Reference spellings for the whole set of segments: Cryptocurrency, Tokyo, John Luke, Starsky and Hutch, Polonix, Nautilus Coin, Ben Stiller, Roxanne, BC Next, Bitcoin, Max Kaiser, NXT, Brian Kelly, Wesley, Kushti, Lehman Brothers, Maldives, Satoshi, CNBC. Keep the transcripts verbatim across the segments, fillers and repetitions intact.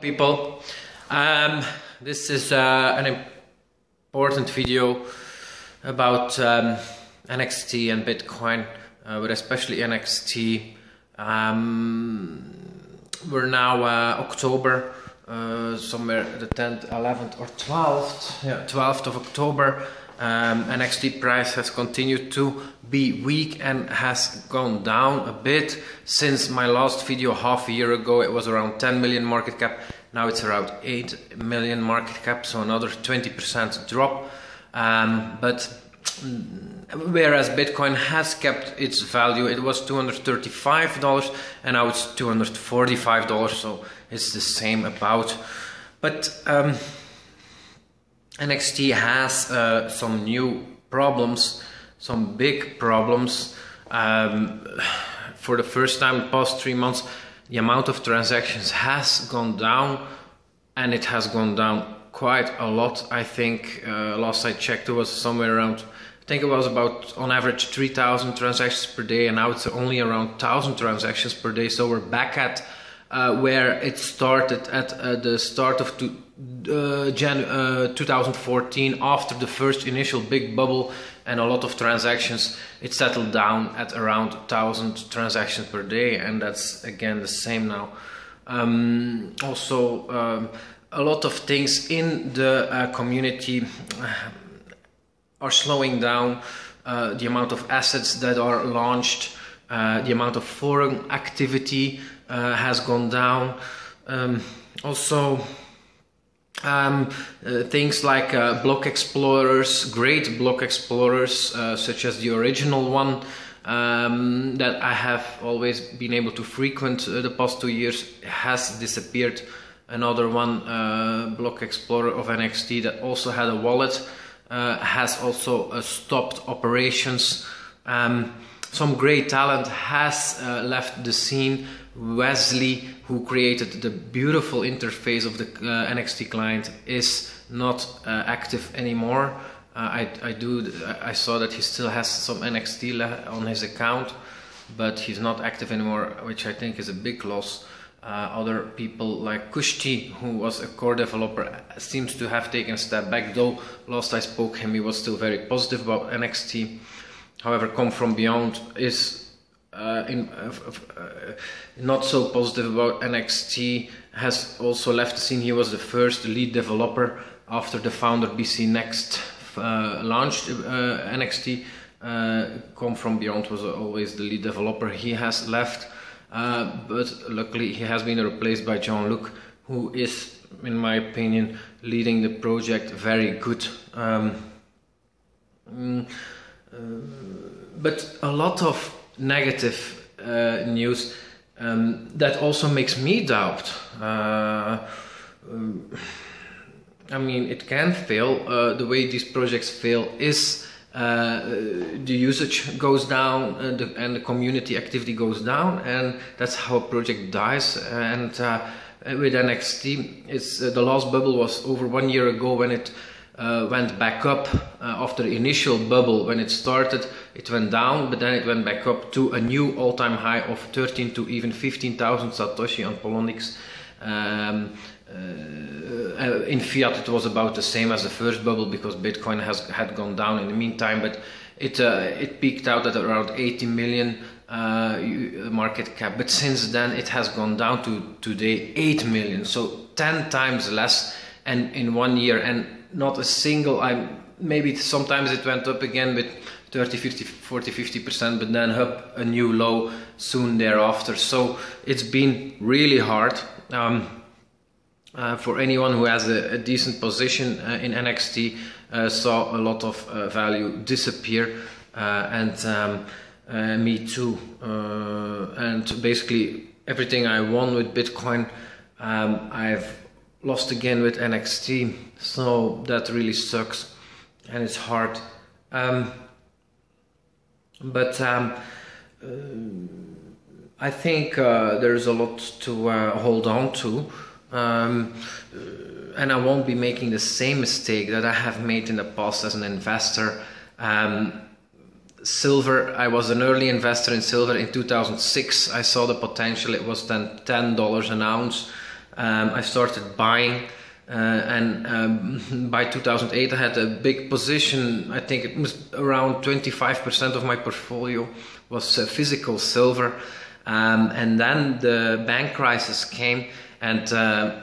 People, um, this is uh, an important video about um, N X T and Bitcoin, uh, but especially N X T. Um, we're now uh, October, uh, somewhere the tenth, eleventh, or twelfth, yeah, twelfth of October. Um, N X T price has continued to be weak and has gone down a bit since my last video half a year ago. It was around ten million market cap. Now it's around eight million market cap, so another twenty percent drop. Um, but whereas Bitcoin has kept its value, it was two hundred thirty-five dollars and now it's two hundred forty-five dollars, so it's the same about. But um, N X T has uh, some new problems, some big problems. Um, for the first time in the past three months, the amount of transactions has gone down, and it has gone down quite a lot. I think uh, last I checked, it was somewhere around, I think it was about on average three thousand transactions per day, and now it's only around one thousand transactions per day. So we're back at uh, where it started at uh, the start of two. Uh, Jan, uh, two thousand fourteen, after the first initial big bubble and a lot of transactions. It settled down at around one thousand transactions per day, and that's again the same now. Um, also, um, a lot of things in the uh, community are slowing down. Uh, the amount of assets that are launched, uh, the amount of forum activity uh, has gone down. Um, also, Um, uh, things like uh, block explorers, great block explorers, uh, such as the original one um, that I have always been able to frequent uh, the past two years, has disappeared. Another one, uh, block explorer of N X T, that also had a wallet, uh, has also uh, stopped operations. Um, some great talent has uh, left the scene. Wesley, who created the beautiful interface of the uh, N X T client, is not uh, active anymore. Uh, I, I do. I saw that he still has some N X T on his account, but he's not active anymore, which I think is a big loss. Uh, other people like Kushti, who was a core developer, seems to have taken a step back. Though last I spoke to him, he was still very positive about N X T. However, Come From Beyond is Uh, in, uh, uh, not so positive about N X T, has also left the scene. He was the first lead developer after the founder B C Next uh, launched uh, N X T. Uh, Come From Beyond was always the lead developer. He has left, uh, but luckily he has been replaced by John Luke, who is, in my opinion, leading the project very good. Um, um, uh, but a lot of negative uh, news um, that also makes me doubt. Uh, um, I mean, it can fail. Uh, the way these projects fail is uh, the usage goes down and the, and the community activity goes down, and that's how a project dies. And uh, with N X T, it's uh, the last bubble was over one year ago when it Uh, went back up. Uh, after the initial bubble, when it started, it went down, but then it went back up to a new all-time high of thirteen to even fifteen thousand Satoshi on Polonix. Um, uh, in fiat, it was about the same as the first bubble, because Bitcoin has had gone down in the meantime, but it uh, it peaked out at around eighty million uh, market cap. But since then, it has gone down to today eight million, so ten times less, and in one year. And not a single, I maybe sometimes it went up again with thirty, fifty, forty, fifty percent, but then up a new low soon thereafter. So it's been really hard um, uh, for anyone who has a, a decent position uh, in N X T. Uh, saw a lot of uh, value disappear, uh, and um, uh, me too. Uh, and basically everything I won with Bitcoin, um, I've lost again with N X T, so that really sucks, and it's hard. Um, but um, uh, I think uh, there's a lot to uh, hold on to, um, and I won't be making the same mistake that I have made in the past as an investor. Um, silver, I was an early investor in silver in two thousand six. I saw the potential. It was then ten dollars an ounce. um, I started buying. Uh, and um, by two thousand eight I had a big position. I think it was around twenty-five percent of my portfolio was uh, physical silver, um, and then the bank crisis came, and uh,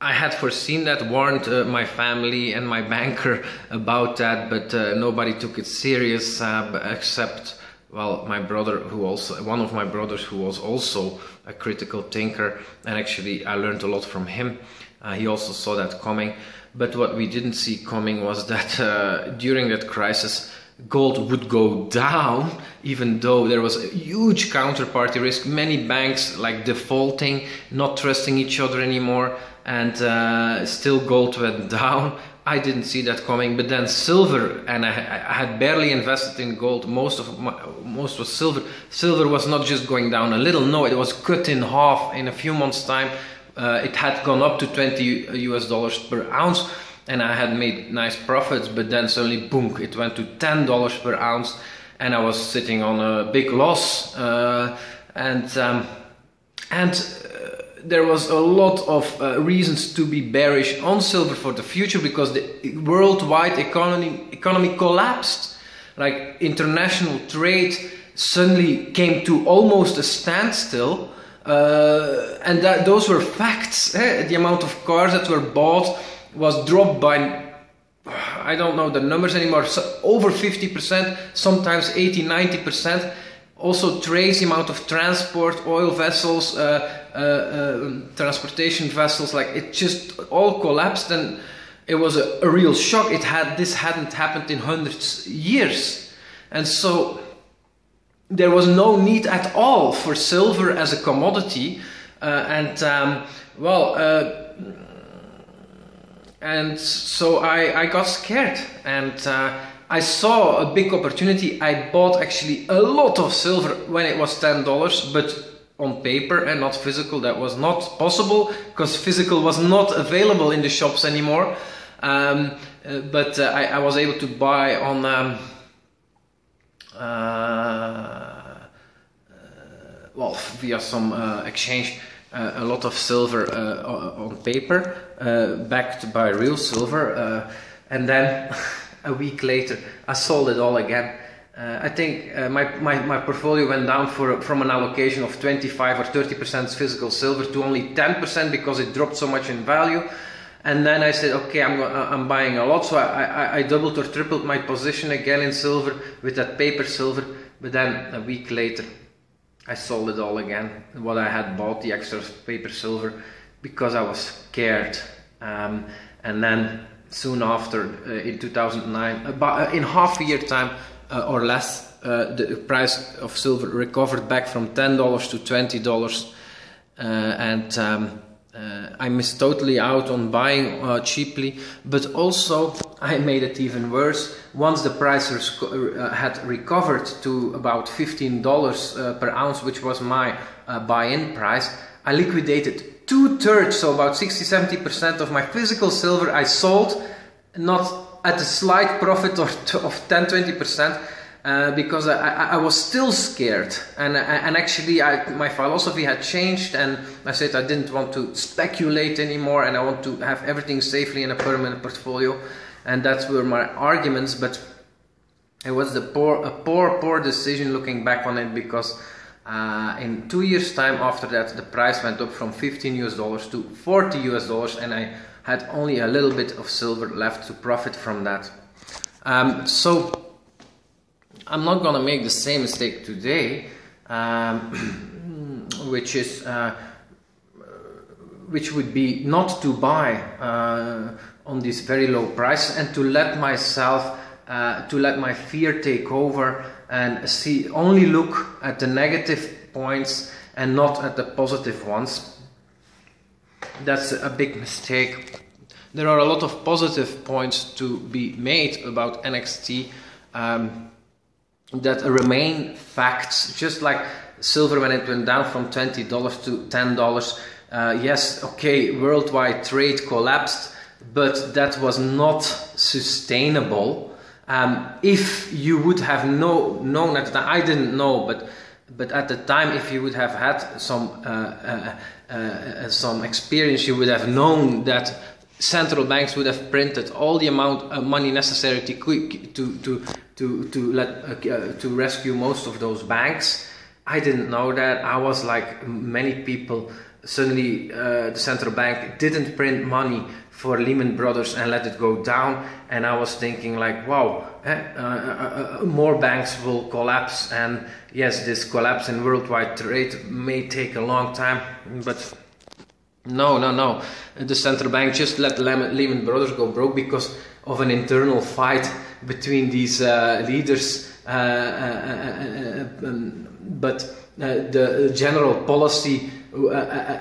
I had foreseen that, warned uh, my family and my banker about that, but uh, nobody took it serious, uh, except, well, my brother, who also, one of my brothers who was also a critical thinker, and actually I learned a lot from him. Uh, he also saw that coming, but what we didn't see coming was that uh, during that crisis gold would go down, even though there was a huge counterparty risk, many banks like defaulting, not trusting each other anymore, and uh, still gold went down. I didn't see that coming. But then silver, and I, I had barely invested in gold, most of my, most was silver. Silver was not just going down a little, no, it was cut in half in a few months' time. Uh, it had gone up to twenty U S dollars per ounce, and I had made nice profits, but then suddenly, boom, it went to ten dollars per ounce, and I was sitting on a big loss, uh, and um, and uh, there was a lot of uh, reasons to be bearish on silver for the future, because the worldwide economy economy collapsed. Like, international trade suddenly came to almost a standstill. Uh, and that, those were facts. Eh? The amount of cars that were bought was dropped by, I don't know the numbers anymore, so over fifty percent, sometimes eighty, ninety percent. Also trace amount of transport, oil vessels, uh, uh, uh, transportation vessels, like, it just all collapsed, and it was a, a real shock. It had, this hadn't happened in hundreds of years. And so there was no need at all for silver as a commodity, uh, and um, well, uh, and so I, I got scared, and uh, I saw a big opportunity. I bought actually a lot of silver when it was ten dollars, but on paper and not physical. That was not possible because physical was not available in the shops anymore, um, uh, but uh, I, I was able to buy on um, Uh, uh, well, via some uh, exchange, uh, a lot of silver uh, on paper, uh, backed by real silver, uh, and then a week later I sold it all again. Uh, I think uh, my, my, my portfolio went down for, from an allocation of twenty-five or thirty percent physical silver to only ten percent because it dropped so much in value. And then I said, okay, I'm, I'm buying a lot, so I, I, I doubled or tripled my position again in silver with that paper silver. But then a week later, I sold it all again, what I had bought, the extra paper silver, because I was scared. Um, and then soon after, uh, in two thousand nine, about in half a year time uh, or less, uh, the price of silver recovered back from ten dollars to twenty dollars, uh, and um, Uh, I missed totally out on buying uh, cheaply, but also I made it even worse. Once the price uh, had recovered to about fifteen dollars uh, per ounce, which was my uh, buy-in price, I liquidated two-thirds, so about sixty to seventy percent of my physical silver I sold, not at a slight profit of ten to twenty percent. Uh, because I, I, I was still scared, and, and actually I, my philosophy had changed, and I said I didn't want to speculate anymore, and I want to have everything safely in a permanent portfolio, and that's were my arguments. But it was the poor, a poor, poor decision looking back on it, because uh, in two years' time after that, the price went up from fifteen U S dollars to forty U S dollars, and I had only a little bit of silver left to profit from that. Um, so. I'm not gonna make the same mistake today, um, which is uh, which would be not to buy uh, on these very low prices, and to let myself uh, to let my fear take over, and see, only look at the negative points and not at the positive ones. That's a big mistake. There are a lot of positive points to be made about N X T. Um, that remain facts, just like silver when it went down from twenty dollars to ten dollars. Uh, yes, okay, worldwide trade collapsed, but that was not sustainable. Um, if you would have no, known at the time, I didn't know, but But at the time, if you would have had some uh, uh, uh, some experience, you would have known that central banks would have printed all the amount of money necessary to to to to, to let uh, to rescue most of those banks. I didn't know that. I was like many people. Suddenly, uh, the central bank didn't print money for Lehman Brothers and let it go down. And I was thinking like, wow, eh, uh, uh, uh, more banks will collapse. And yes, this collapse in worldwide trade may take a long time, but no, no, no. The central bank just let Lehman Brothers go broke because of an internal fight between these uh, leaders. Uh, uh, uh, uh, um, but uh, the general policy, Uh,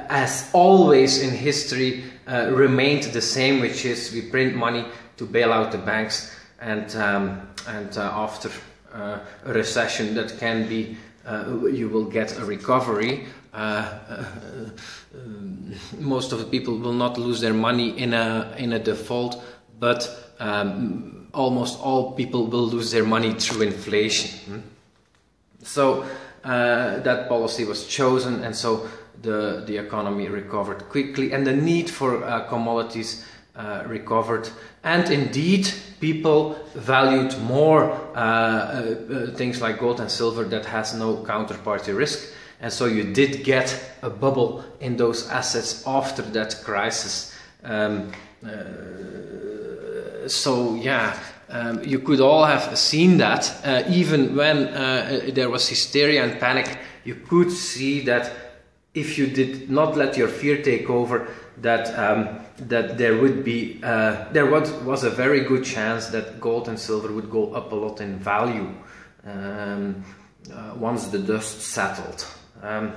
as always in history, uh, remained the same, which is we print money to bail out the banks, and um, and uh, after uh, a recession that can be, uh, you will get a recovery. Uh, uh, uh, most of the people will not lose their money in a in a default, but um, almost all people will lose their money through inflation. So uh, that policy was chosen, and so The, the economy recovered quickly, and the need for uh, commodities uh, recovered, and indeed people valued more uh, uh, things like gold and silver that has no counterparty risk, and so you did get a bubble in those assets after that crisis. Um, uh, so yeah, um, you could all have seen that, uh, even when uh, there was hysteria and panic, you could see that if you did not let your fear take over, that um, that there would be uh, there was, was a very good chance that gold and silver would go up a lot in value um, uh, once the dust settled. Um,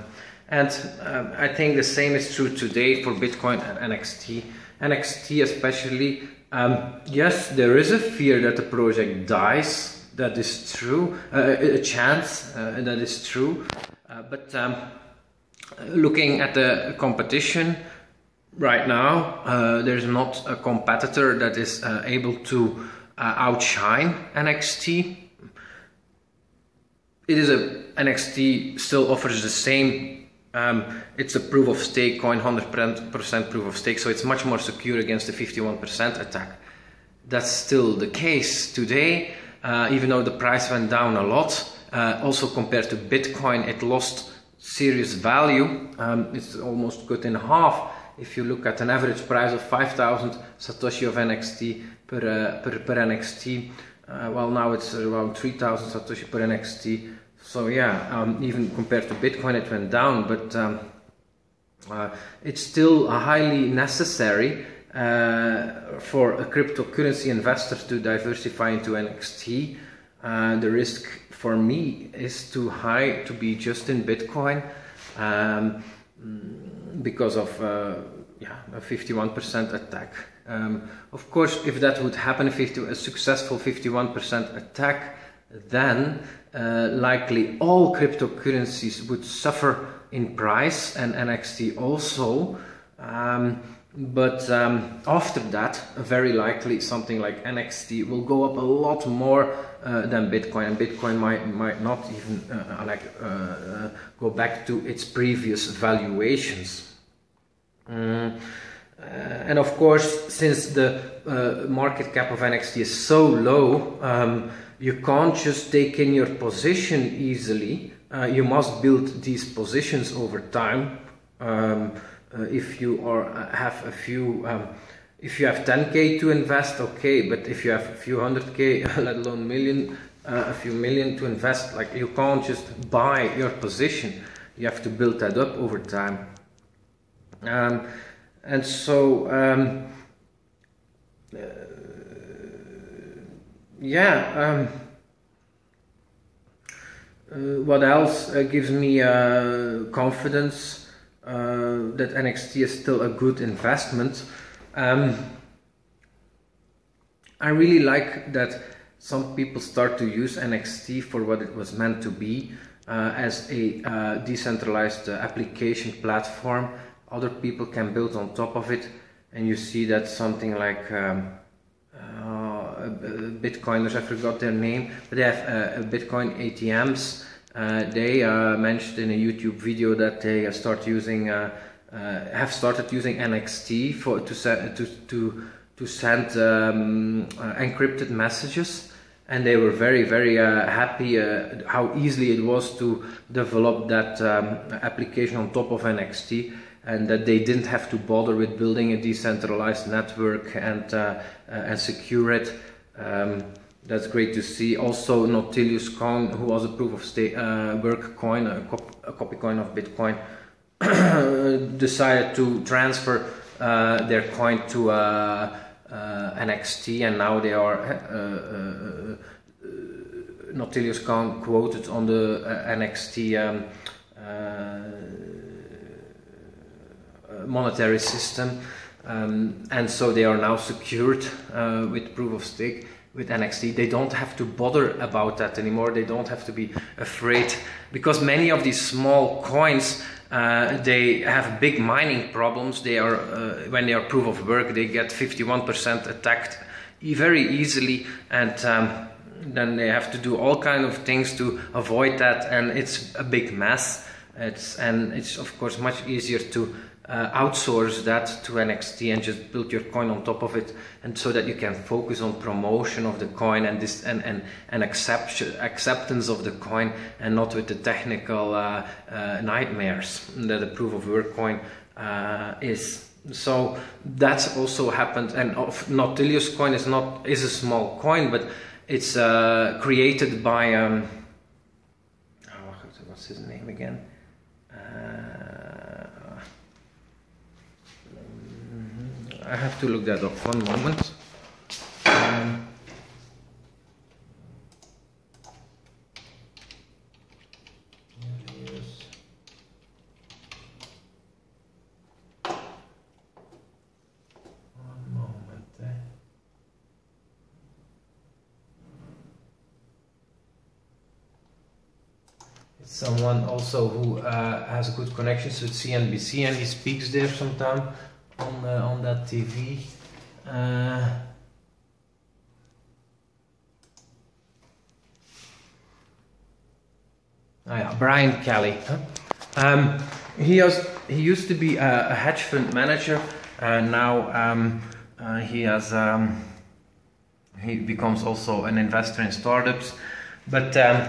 and um, I think the same is true today for Bitcoin and N X T. N X T especially, um, yes, there is a fear that the project dies. That is true. Uh, a chance uh, that is true. Uh, but. Um, Looking at the competition right now, uh, there's not a competitor that is uh, able to uh, outshine N X T. It is a N X T still offers the same. Um, it's a proof of stake coin, one hundred percent proof of stake, so it's much more secure against the fifty-one percent attack. That's still the case today, uh, even though the price went down a lot. Uh, also compared to Bitcoin, it lost serious value. Um, it's almost cut in half if you look at an average price of five thousand Satoshi of N X T per uh, per, per N X T. Uh, well, now it's around three thousand Satoshi per N X T. So yeah, um, even compared to Bitcoin, it went down, but um, uh, it's still highly necessary uh, for a cryptocurrency investor to diversify into N X T. Uh, the risk for me is too high to be just in Bitcoin um, because of uh, yeah, a fifty-one percent attack. Um, of course, if that would happen, a successful fifty-one percent attack, then uh, likely all cryptocurrencies would suffer in price, and N X T also. Um, But um, after that, very likely something like N X T will go up a lot more uh, than Bitcoin, and Bitcoin might might not even uh, like uh, uh, go back to its previous valuations. Um, uh, and of course, since the uh, market cap of N X T is so low, um, you can't just take in your position easily. Uh, you must build these positions over time. Um, Uh, if you are uh, have a few, um, if you have ten K to invest, okay, but if you have a few hundred K, let alone million, uh, a few million to invest, like you can't just buy your position. You have to build that up over time. Um, and so, um, uh, yeah, um, uh, what else uh, gives me uh, confidence? Uh, that N X T is still a good investment. Um, I really like that some people start to use N X T for what it was meant to be, uh, as a uh, decentralized uh, application platform. Other people can build on top of it, and you see that something like um, uh, Bitcoiners, I forgot their name, but they have uh, Bitcoin A T Ms. uh, they uh, mentioned in a YouTube video that they start using, uh, uh, have started using N X T for to to to to send um, uh, encrypted messages, and they were very very uh, happy uh, how easily it was to develop that um, application on top of N X T, and that they didn't have to bother with building a decentralized network and uh, uh, and secure it. Um, that's great to see. Also Nautilus Coin, who was a proof of stake uh, work coin, a, cop a copy coin of Bitcoin, decided to transfer uh, their coin to uh, uh, N X T, and now they are uh, uh, uh, Nautilus Coin quoted on the uh, N X T um, uh, monetary system. Um, and so they are now secured uh, with proof of stake with N X T. They don't have to bother about that anymore. They don't have to be afraid, because many of these small coins uh, they have big mining problems. They are uh, when they are proof of work, they get fifty-one percent attacked very easily, and um, then they have to do all kind of things to avoid that, and it's a big mess. It's and it's of course much easier to Uh, outsource that to N X T and just build your coin on top of it, and so that you can focus on promotion of the coin and this and and, and accept, acceptance of the coin, and not with the technical uh, uh, nightmares that a proof of work coin uh, is. So that's also happened. And of Nautilus Coin is not is a small coin, but it's uh, created by um, oh, what's his name again? I have to look that up, one moment. Um, one moment there. It's someone also who uh, has good connections with C N B C, and he speaks there sometimes. On, uh, on that T V, uh, oh yeah, Brian Kelly. Huh? Um, he has he used to be a, a hedge fund manager. Uh, now um, uh, he has um, he becomes also an investor in startups, but um,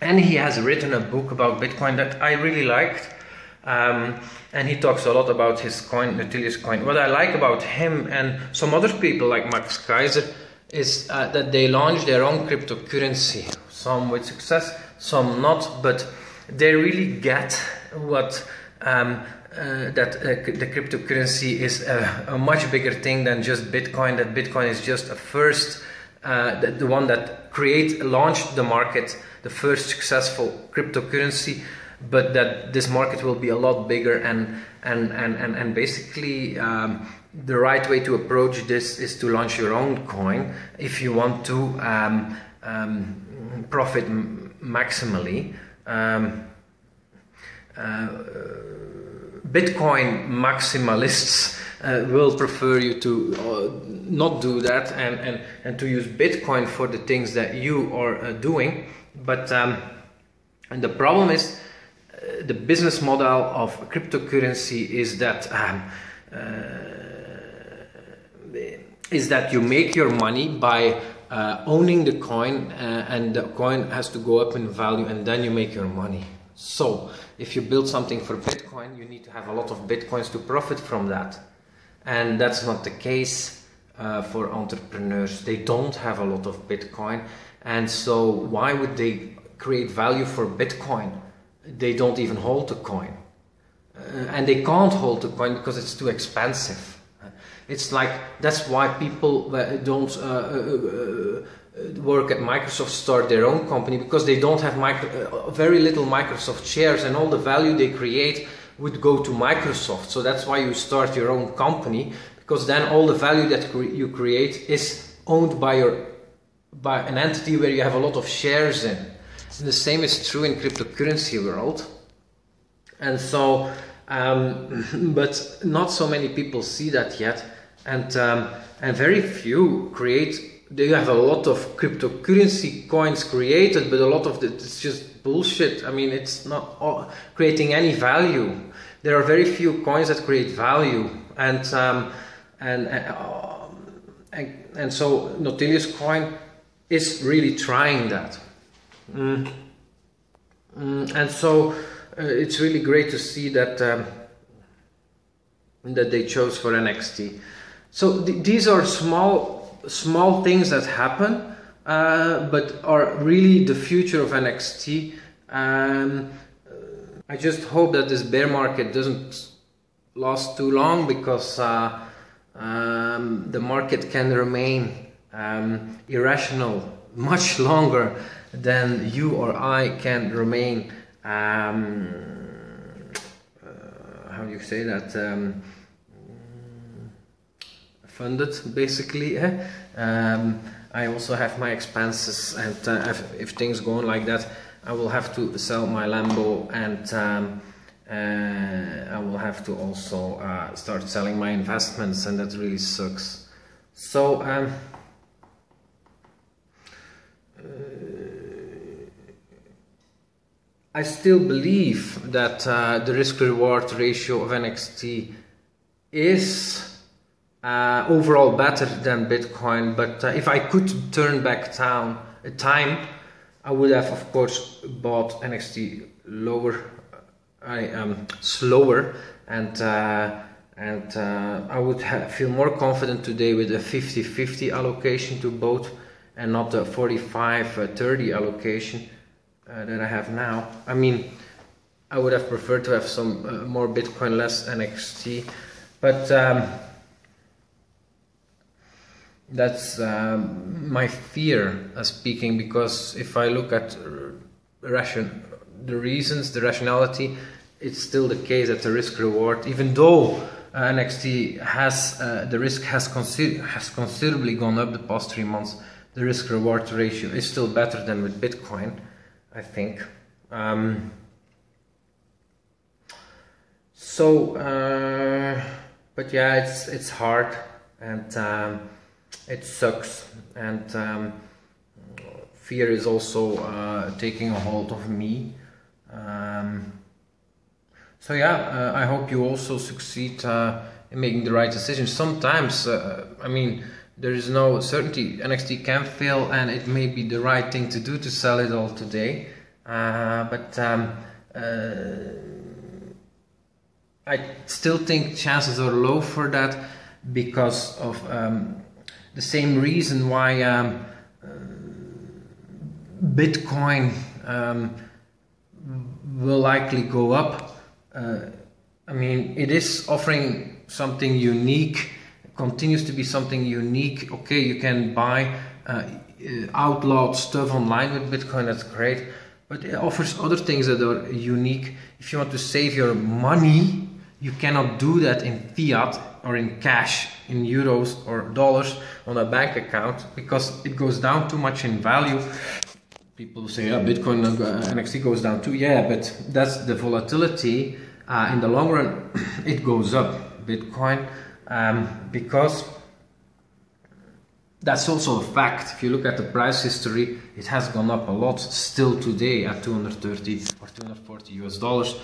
and he has written a book about Bitcoin that I really liked. Um, and he talks a lot about his coin, Nautilus Coin. What I like about him and some other people like Max Kaiser is uh, that they launch their own cryptocurrency, some with success, some not, but they really get what um, uh, that uh, the cryptocurrency is a, a much bigger thing than just Bitcoin, that Bitcoin is just a first, uh, the, the one that create, launched the market, the first successful cryptocurrency, but that this market will be a lot bigger, and and and and, and basically um, the right way to approach this is to launch your own coin if you want to um, um, profit maximally. Um, uh, Bitcoin maximalists uh, will prefer you to uh, not do that, and, and, and to use Bitcoin for the things that you are uh, doing. But um, and the problem is, the business model of cryptocurrency is that um, uh, is that you make your money by uh, owning the coin, uh, and the coin has to go up in value, and then you make your money. So if you build something for Bitcoin, you need to have a lot of Bitcoins to profit from that, and that's not the case uh, for entrepreneurs. They don't have a lot of Bitcoin, and so why would they create value for Bitcoin? They don't even hold the coin, uh, and they can't hold the coin because it's too expensive. It's like, that's why people don't uh, uh, uh, work at Microsoft, start their own company, because they don't have micro, uh, very little Microsoft shares, and all the value they create would go to Microsoft. So that's why you start your own company, because then all the value that cre you create is owned by your by an entity where you have a lot of shares in. The same is true in cryptocurrency world, and so um, but not so many people see that yet, and um, and very few create they have a lot of cryptocurrency coins created, but a lot of it is just bullshit. I mean, it's not all creating any value. There are very few coins that create value, and um, and and, uh, and and so Nautilus Coin is really trying that. Mm. Mm, and so uh, it's really great to see that um, that they chose for N X T. So th these are small small things that happen, uh, but are really the future of N X T. Um, I just hope that this bear market doesn't last too long, because uh, um, the market can remain um, irrational much longer than you or I can remain, um, uh, how do you say that, um, funded, basically. Eh? Um, I also have my expenses, and uh, if, if things go on like that, I will have to sell my Lambo, and um, uh, I will have to also uh, start selling my investments, and that really sucks. So um, uh, I still believe that uh, the risk-reward ratio of N X T is uh, overall better than Bitcoin, but uh, if I could turn back time, uh, time I would have, of course, bought N X T lower, I um, slower, and uh, and uh, I would have, feel more confident today with a fifty fifty allocation to both, and not the forty-five thirty allocation uh, that I have now. I mean, I would have preferred to have some uh, more Bitcoin, less N X T, but um, that's um, my fear uh, speaking, because if I look at ration, the reasons, the rationality, it's still the case that the risk reward, even though uh, N X T has, uh, the risk has, consi has considerably gone up the past three months, the risk reward ratio is still better than with Bitcoin, I think. Um, so, uh, but yeah, it's, it's hard, and um, it sucks, and um, fear is also uh, taking a hold of me. Um, so yeah, uh, I hope you also succeed uh, in making the right decision. Sometimes, uh, I mean, there is no certainty. N X T can fail, and it may be the right thing to do to sell it all today. Uh, but um, uh, I still think chances are low for that, because of um, the same reason why um, uh, Bitcoin um, will likely go up. Uh, I mean, it is offering something unique, continues to be something unique. Okay, you can buy uh, outlawed stuff online with Bitcoin, that's great, but it offers other things that are unique. If you want to save your money, you cannot do that in fiat or in cash, in euros or dollars on a bank account, because it goes down too much in value. People say, yeah, Bitcoin and N X T goes down too. Yeah, but that's the volatility. Uh, in the long run, it goes up, Bitcoin, um, because that's also a fact. If you look at the price history, it has gone up a lot still today at two hundred thirty or two hundred forty U S dollars.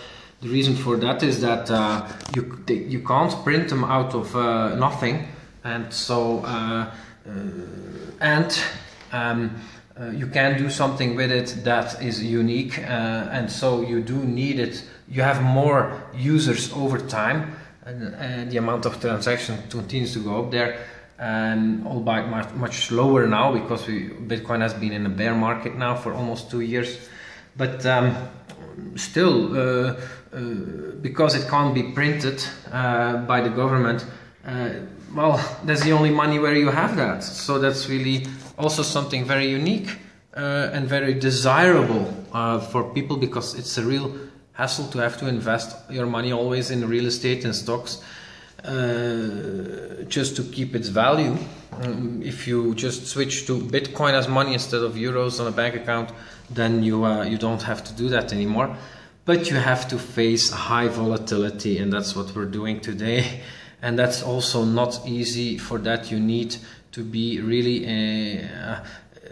The reason for that is that uh, you, they, you can't print them out of uh, nothing, and so uh, uh, and um, uh, you can do something with it that is unique, uh, and so you do need it. You have more users over time, and, and the amount of transactions continues to go up there, and albeit much, much slower now, because we, Bitcoin has been in a bear market now for almost two years, but um, still, uh, uh, because it can't be printed uh, by the government, uh, well, that's the only money where you have that. So that's really also something very unique uh, and very desirable uh, for people, because it's a real hassle to have to invest your money always in real estate and stocks uh, just to keep its value. Um, if you just switch to Bitcoin as money instead of euros on a bank account, then you uh, you don't have to do that anymore, but you have to face high volatility, and that's what we're doing today. and that's also not easy. For that you need to be really uh,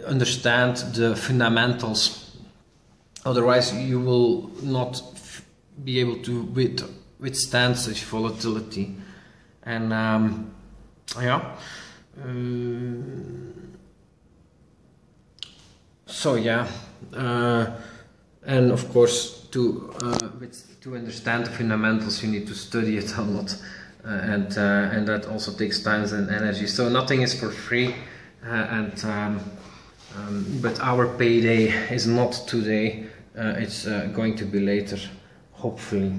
understand the fundamentals, otherwise you will not be able to with withstand such volatility. And um, yeah um, so yeah uh, and of course to uh, with, to understand the fundamentals you need to study it a lot, uh, and uh, and that also takes time and energy, so nothing is for free. uh, and um, um, but our payday is not today, uh, it's uh, going to be later, hopefully.